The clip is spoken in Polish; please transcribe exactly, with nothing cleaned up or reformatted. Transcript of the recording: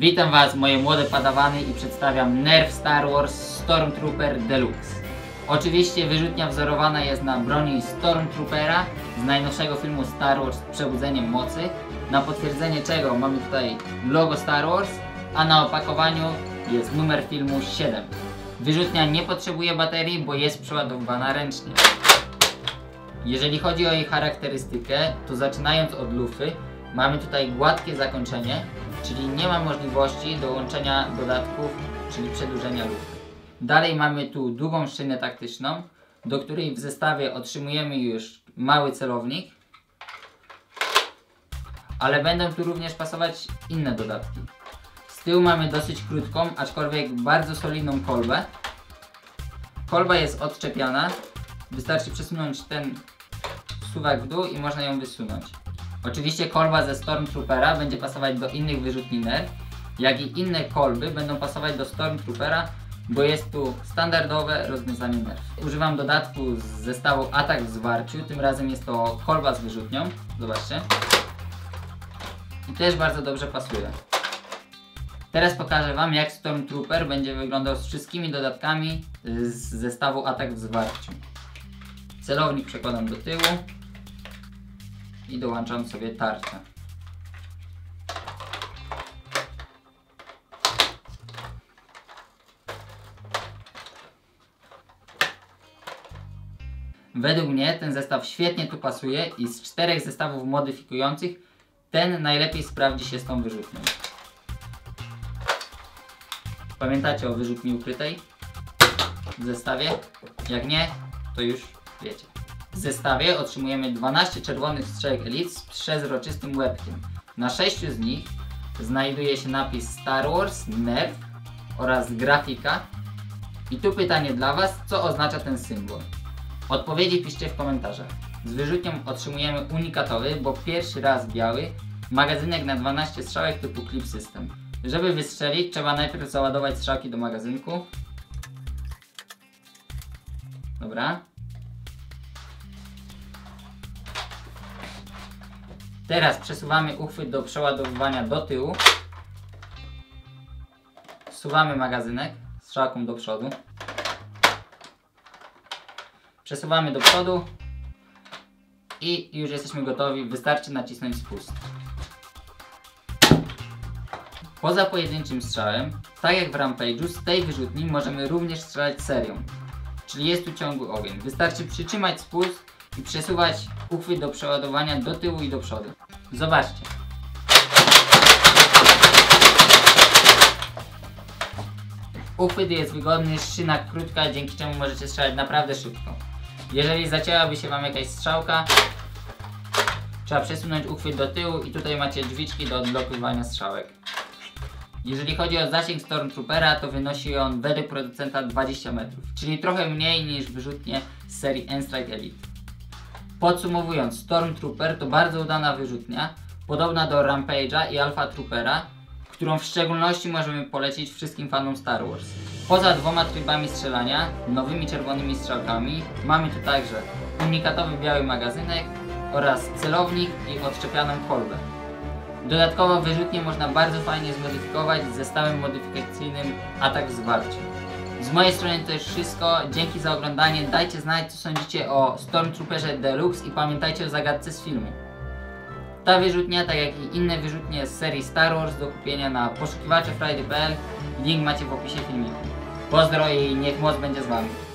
Witam Was, moje młode padawany, i przedstawiam Nerf Star Wars Stormtrooper Deluxe. Oczywiście wyrzutnia wzorowana jest na broni Stormtroopera z najnowszego filmu Star Wars Przebudzenie Mocy, na potwierdzenie czego mamy tutaj logo Star Wars, a na opakowaniu jest numer filmu siedem. Wyrzutnia nie potrzebuje baterii, bo jest przeładowywana ręcznie. Jeżeli chodzi o jej charakterystykę, to zaczynając od lufy, mamy tutaj gładkie zakończenie, czyli nie ma możliwości dołączenia dodatków, czyli przedłużenia lufy. Dalej mamy tu długą szynę taktyczną, do której w zestawie otrzymujemy już mały celownik, ale będą tu również pasować inne dodatki. Z tyłu mamy dosyć krótką, aczkolwiek bardzo solidną kolbę. Kolba jest odczepiana, wystarczy przesunąć ten suwak w dół i można ją wysunąć. Oczywiście kolba ze Stormtroopera będzie pasować do innych wyrzutni Nerf, jak i inne kolby będą pasować do Stormtroopera, bo jest tu standardowe rozwiązanie Nerf. Używam dodatku z zestawu Atak w zwarciu, tym razem jest to kolba z wyrzutnią, zobaczcie. I też bardzo dobrze pasuje. Teraz pokażę Wam, jak Stormtrooper będzie wyglądał z wszystkimi dodatkami z zestawu Atak w zwarciu. Celownik przekładam do tyłu i dołączam sobie tarczę. Według mnie ten zestaw świetnie tu pasuje i z czterech zestawów modyfikujących ten najlepiej sprawdzi się z tą wyrzutnią. Pamiętacie o wyrzutni ukrytej w zestawie? Jak nie, to już wiecie. W zestawie otrzymujemy dwanaście czerwonych strzałek Elite z przezroczystym łebkiem. Na sześciu z nich znajduje się napis Star Wars, Nerf oraz grafika. I tu pytanie dla Was, co oznacza ten symbol? Odpowiedzi piszcie w komentarzach. Z wyrzutnią otrzymujemy unikatowy, bo pierwszy raz biały, magazynek na dwanaście strzałek typu Clip System. Żeby wystrzelić, trzeba najpierw załadować strzałki do magazynku. Dobra. Teraz przesuwamy uchwyt do przeładowywania do tyłu. Zsuwamy magazynek strzałką do przodu. Przesuwamy do przodu i już jesteśmy gotowi, wystarczy nacisnąć spust. Poza pojedynczym strzałem, tak jak w Rampage'u, z tej wyrzutni możemy również strzelać serią, czyli jest tu ciągły ogień. Wystarczy przytrzymać spust i przesuwać uchwyt do przeładowania do tyłu i do przodu. Zobaczcie. Uchwyt jest wygodny, szyna krótka, dzięki czemu możecie strzelać naprawdę szybko. Jeżeli zacięłaby się Wam jakaś strzałka, trzeba przesunąć uchwyt do tyłu i tutaj macie drzwiczki do odblokowywania strzałek. Jeżeli chodzi o zasięg Stormtroopera, to wynosi on według producenta dwadzieścia metrów, czyli trochę mniej niż wyrzutnie z serii N-Strike Elite. Podsumowując, Stormtrooper to bardzo udana wyrzutnia, podobna do Rampage'a i Alpha Troopera, którą w szczególności możemy polecić wszystkim fanom Star Wars. Poza dwoma trybami strzelania, nowymi czerwonymi strzałkami, mamy tu także unikatowy biały magazynek oraz celownik i odczepianą kolbę. Dodatkowo wyrzutnie można bardzo fajnie zmodyfikować z zestawem modyfikacyjnym Atak w zwarciu. Z mojej strony to już wszystko, dzięki za oglądanie, dajcie znać, co sądzicie o Stormtrooperze Deluxe i pamiętajcie o zagadce z filmu. Ta wyrzutnia, tak jak i inne wyrzutnie z serii Star Wars, do kupienia na poszukiwacze frajdy kropka p l, link macie w opisie filmiku. Pozdro i niech moc będzie z Wami.